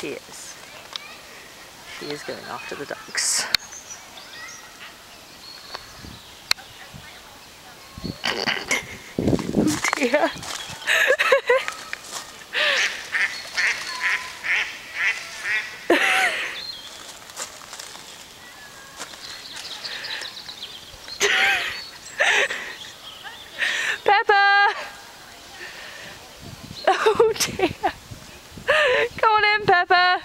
Cheers. She is going after the ducks. Oh dear. Peppa! Oh dear. Come on in, Peppa.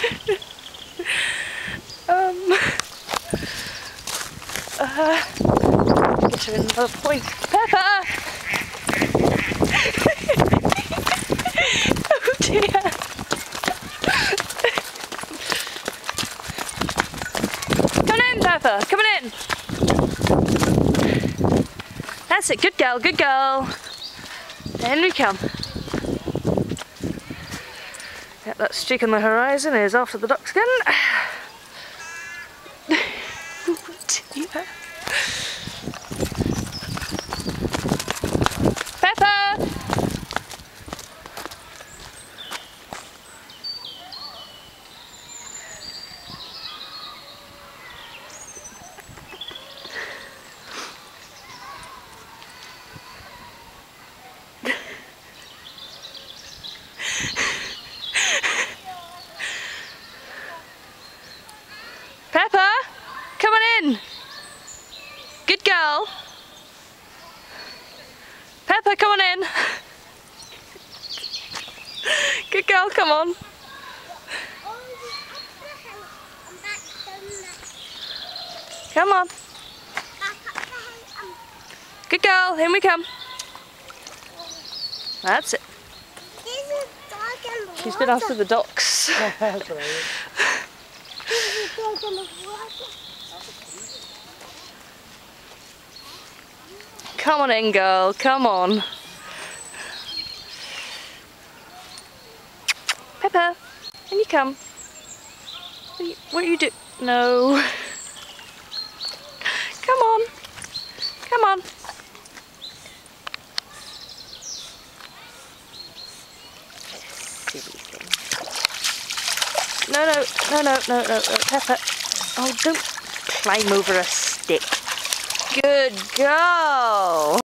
Get her in another point. Peppa! Oh dear. Come in, Peppa, come in. That's it, good girl, good girl. In we come. Yep, that streak on the horizon is after the ducks again. Oh dear. Peppa! Peppa, come on in. Good girl. Peppa, come on in. Good girl, come on. Come on. Good girl, here we come. That's it. She's been after the ducks. Come on in, girl, come on. Peppa, in you come. What do you do? No. Come on. Come on. No, no, no, no, no, no, no, Peppa. Oh, don't climb over a stick. Good girl.